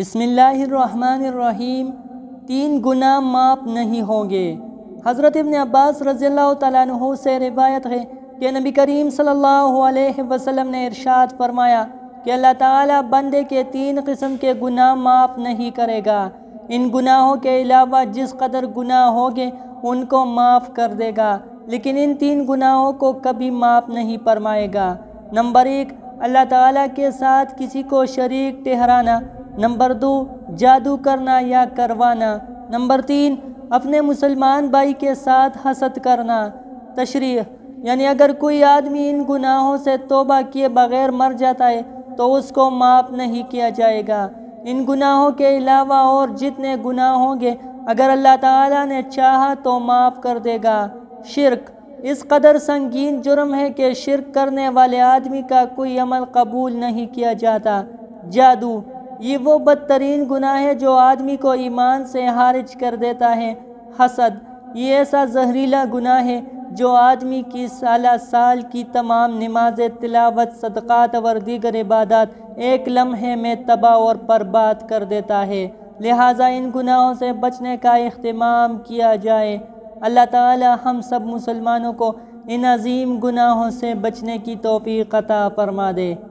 बिस्मिल्लाहिर्रहमानिर्रहीम। 3 गुनाह माफ़ नहीं होंगे। हज़रत इब्न अब्बास रज़ियल्लाहु तआला अन्हु से रिवायत है कि नबी करीम सल्लल्लाहु अलैहि वसल्लम ने इरशाद फरमाया कि अल्लाह ताला बंदे के 3 किस्म के गुनाह माफ़ नहीं करेगा। इन गुनाहों के अलावा जिस कदर गुनाह होंगे उनको माफ़ कर देगा, लेकिन इन 3 गुनाहों को कभी माफ़ नहीं फरमाएगा। नंबर 1, अल्लाह ताला के साथ किसी को शरीक ठहराना। नंबर 2, जादू करना या करवाना। नंबर 3, अपने मुसलमान भाई के साथ हसद करना। तशरीह यानी अगर कोई आदमी इन गुनाहों से तौबा किए बग़ैर मर जाता है तो उसको माफ़ नहीं किया जाएगा। इन गुनाहों के अलावा और जितने गुनाह होंगे अगर अल्लाह ताला ने चाहा तो माफ़ कर देगा। शिर्क इस कदर संगीन जुर्म है कि शिर्क करने वाले आदमी का कोई अमल कबूल नहीं किया जाता। जादू ये वो बदतरीन गुनाह है जो आदमी को ईमान से खारिज कर देता है। हसद ये ऐसा जहरीला गुनाह है जो आदमी की साला साल की तमाम नमाज़ तिलावत सदक़ात और दीगर इबादत एक लम्हे में तबाह और बर्बाद कर देता है। लिहाजा इन गुनाहों से बचने का इख्तिमाम किया जाए। अल्लाह ताला हम सब मुसलमानों को इन अजीम गुनाहों से बचने की तौफीक अता फरमा दे।